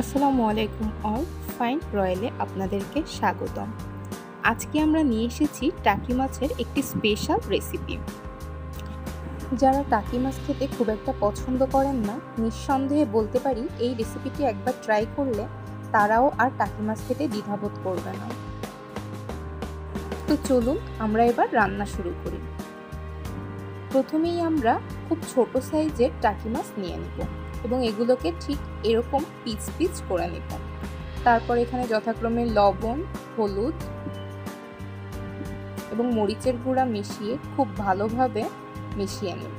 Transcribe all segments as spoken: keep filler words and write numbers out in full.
আসসালামু আলাইকুম all fine রয়েলে আপনাদেরকে স্বাগতম। আজকে আমরা নিয়ে এসেছি টাকি মাছের একটি স্পেশাল রেসিপি। যারা টাকি মাছ খেতে খুব একটা পছন্দ করেন না, নিঃসন্দেহে বলতে পারি এই রেসিপিটি একবার ট্রাই করলে তারাও আর টাকি মাছ খেতে দ্বিধাবোধ করবে না। তো চলুন আমরা এবার রান্না শুরু করি। প্রথমেই আমরা খুব ছোট সাইজের টাকি মাছ নিয়ে নেব এবং এগুলোকে ঠিক এরকম পিচ পিচ করে নিব। তারপর এখানে যথাক্রমে লবণ, হলুদ এবং মরিচের গুঁড়া মিশিয়ে খুব ভালোভাবে মিশিয়ে নেব,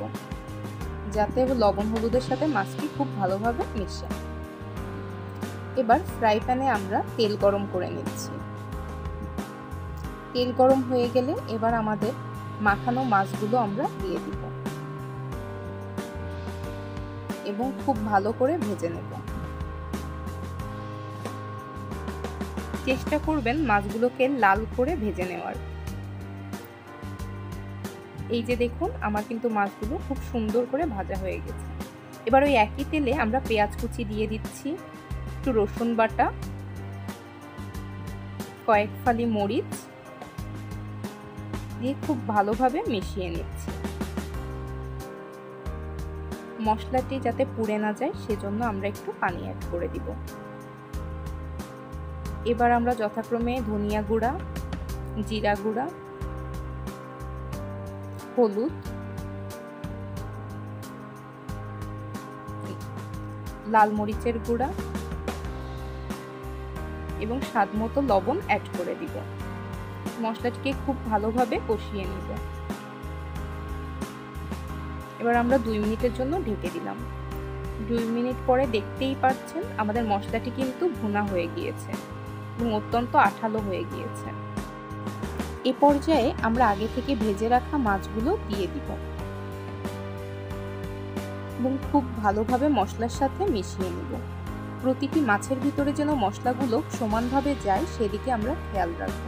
যাতে লবণ হলুদের সাথে মাছটি খুব ভালোভাবে মিশে। এবার ফ্রাই প্যানে আমরা তেল গরম করে নিচ্ছি। তেল গরম হয়ে গেলে এবার আমাদের মাখানো মাছগুলো আমরা দিয়ে দিব এবং খুব ভালো করে ভেজে নেব। চেষ্টা করবেন মাছগুলোকে লাল করে ভেজে নেওয়ার। এই যে দেখুন, আমার কিন্তু মাছগুলো খুব সুন্দর করে ভাজা হয়ে গেছে। এবার ওই একই তেলে আমরা পেঁয়াজ কুচি দিয়ে দিচ্ছি, একটু রসুন বাটা, কয়েক ফালি মরিচ দিয়ে খুব ভালোভাবে মিশিয়ে নিচ্ছি। মশলাটি যাতে পুড়ে না যায় সেজন্য আমরা একটু পানি অ্যাড করে দিব। এবার আমরা যথাক্রমে ধনিয়া গুঁড়া, জিরা গুঁড়া, হলুদ, লাল মরিচের গুঁড়া এবং স্বাদমতো লবণ অ্যাড করে দিব। মশলাটিকে খুব ভালোভাবে কষিয়ে নিব। এবার আমরা দুই মিনিটের জন্য ঢেকে দিলাম। দুই মিনিট পরে দেখতেই পাচ্ছেন আমাদের মশলাটি কিন্তু ভুনা হয়ে গিয়েছে এবং অত্যন্ত আঠালো হয়ে গিয়েছে। এ পর্যায়ে আমরা আগে থেকে ভেজে রাখা মাছগুলো দিয়ে দিব এবং খুব ভালোভাবে মশলার সাথে মিশিয়ে নিব। প্রতিটি মাছের ভিতরে যেন মশলাগুলো সমানভাবে যায় সেদিকে আমরা খেয়াল রাখব।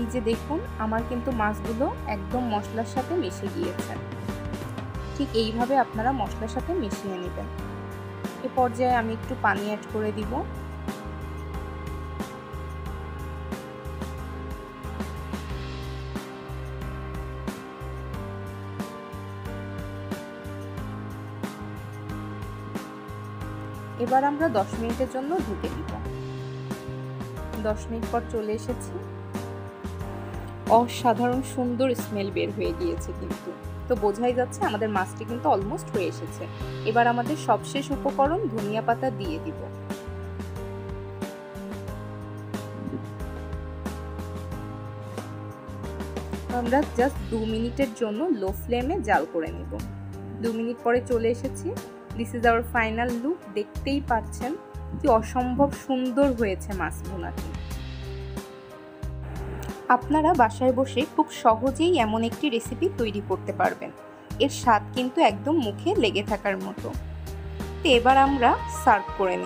এই যে দেখুন, আমার কিন্তু মাছগুলো একদম মশলার সাথে মিশে গিয়েছে। ঠিক এইভাবে আপনারা মশলার সাথে মিশিয়ে নেবেন। এ পর্যায়ে আমি একটু পানি অ্যাড করে দিব। এবার আমরা দশ মিনিটের জন্য ঢেকে দিব। দশ মিনিট পর চলে এসেছি। অসাধারণ সুন্দর স্মেল বের হয়ে গিয়েছে কিন্তু, তো বোঝাই যাচ্ছে আমাদের মাছটি কিন্তু অলমোস্ট হয়ে এসেছে। এবার আমাদের সবশেষ উপকরণ ধনিয়া পাতা দিয়ে দিব। আমরা জাস্ট দু মিনিটের জন্য লো ফ্লেমে জাল করে নেব। দু মিনিট পরে চলে এসেছি। This is our final look. দেখতেই পাচ্ছেন কি অসম্ভব সুন্দর হয়েছে মাছ ভুনাটি। আপনারা বাসায় বসে খুব সহজেই এমন একটি রেসিপি তৈরি করতে পারবেন। এর স্বাদ কিন্তু একদম মুখে লেগে থাকার মতো। তো এবার আমরা সার্ভ করে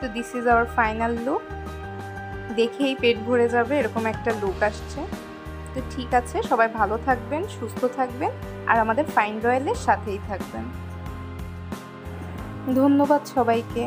নেব। তো this is our final look. দেখেই পেট ভরে যাবে এরকম একটা লুক আসছে। তো ঠিক আছে, সবাই ভালো থাকবেন, সুস্থ থাকবেন আর আমাদের ফাইন রয়েলের সাথেই থাকবেন। ধন্যবাদ সবাইকে।